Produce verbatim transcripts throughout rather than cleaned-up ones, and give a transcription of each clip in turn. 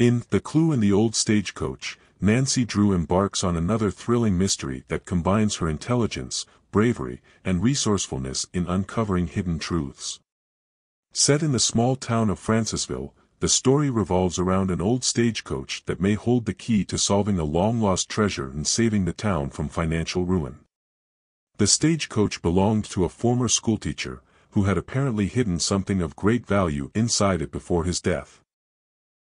In The Clue and the Old Stagecoach, Nancy Drew embarks on another thrilling mystery that combines her intelligence, bravery, and resourcefulness in uncovering hidden truths. Set in the small town of Francisville, the story revolves around an old stagecoach that may hold the key to solving a long-lost treasure and saving the town from financial ruin. The stagecoach belonged to a former schoolteacher, who had apparently hidden something of great value inside it before his death.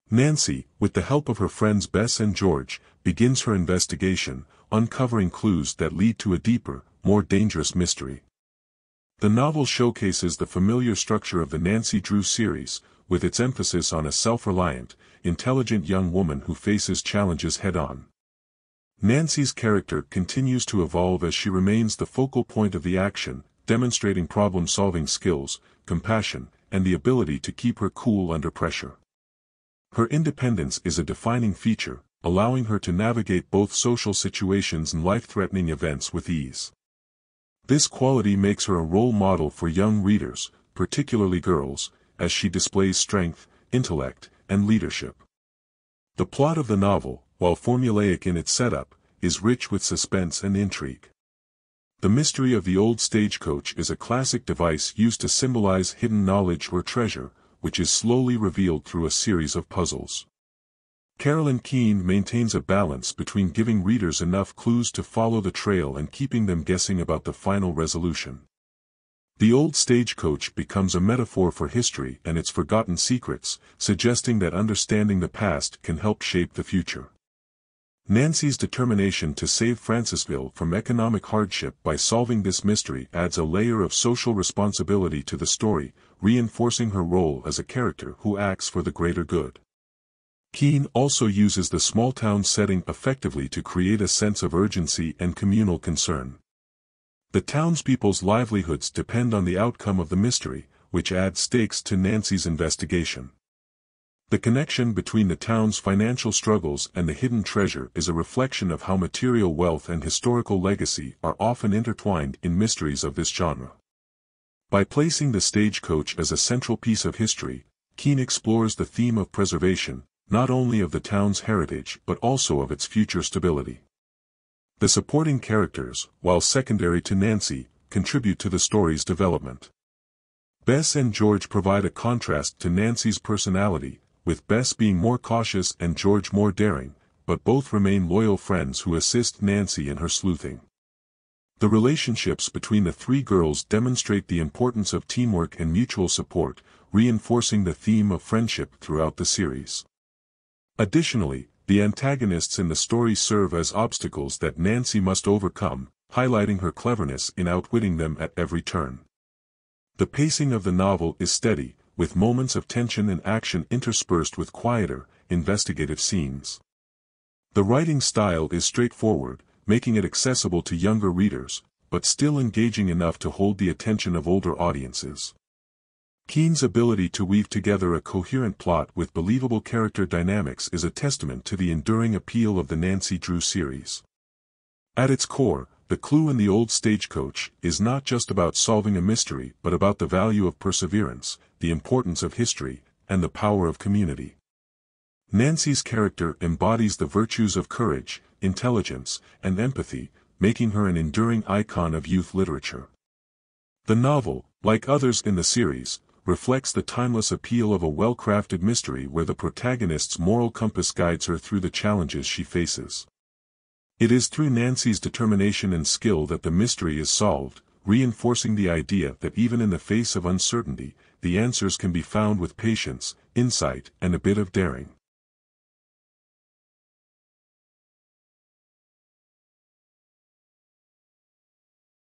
Nancy, with the help of her friends Bess and George, begins her investigation, uncovering clues that lead to a deeper, more dangerous mystery. The novel showcases the familiar structure of the Nancy Drew series, with its emphasis on a self-reliant, intelligent young woman who faces challenges head-on. Nancy's character continues to evolve as she remains the focal point of the action, demonstrating problem-solving skills, compassion, and the ability to keep her cool under pressure. Her independence is a defining feature, allowing her to navigate both social situations and life-threatening events with ease. This quality makes her a role model for young readers, particularly girls, as she displays strength, intellect, and leadership. The plot of the novel, while formulaic in its setup, is rich with suspense and intrigue. The mystery of the old stagecoach is a classic device used to symbolize hidden knowledge or treasure, which is slowly revealed through a series of puzzles. Carolyn Keene maintains a balance between giving readers enough clues to follow the trail and keeping them guessing about the final resolution. The old stagecoach becomes a metaphor for history and its forgotten secrets, suggesting that understanding the past can help shape the future. Nancy's determination to save Francisville from economic hardship by solving this mystery adds a layer of social responsibility to the story, reinforcing her role as a character who acts for the greater good. Keene also uses the small-town setting effectively to create a sense of urgency and communal concern. The townspeople's livelihoods depend on the outcome of the mystery, which adds stakes to Nancy's investigation. The connection between the town's financial struggles and the hidden treasure is a reflection of how material wealth and historical legacy are often intertwined in mysteries of this genre. By placing the stagecoach as a central piece of history, Keene explores the theme of preservation, not only of the town's heritage but also of its future stability. The supporting characters, while secondary to Nancy, contribute to the story's development. Bess and George provide a contrast to Nancy's personality, with Bess being more cautious and George more daring, but both remain loyal friends who assist Nancy in her sleuthing. The relationships between the three girls demonstrate the importance of teamwork and mutual support, reinforcing the theme of friendship throughout the series. Additionally, the antagonists in the story serve as obstacles that Nancy must overcome, highlighting her cleverness in outwitting them at every turn. The pacing of the novel is steady, with moments of tension and action interspersed with quieter, investigative scenes. The writing style is straightforward, making it accessible to younger readers, but still engaging enough to hold the attention of older audiences. Keene's ability to weave together a coherent plot with believable character dynamics is a testament to the enduring appeal of the Nancy Drew series. At its core, The Clue and the Old Stagecoach is not just about solving a mystery but about the value of perseverance, the importance of history, and the power of community. Nancy's character embodies the virtues of courage, intelligence, and empathy, making her an enduring icon of youth literature. The novel, like others in the series, reflects the timeless appeal of a well-crafted mystery where the protagonist's moral compass guides her through the challenges she faces. It is through Nancy's determination and skill that the mystery is solved, reinforcing the idea that even in the face of uncertainty, the answers can be found with patience, insight, and a bit of daring.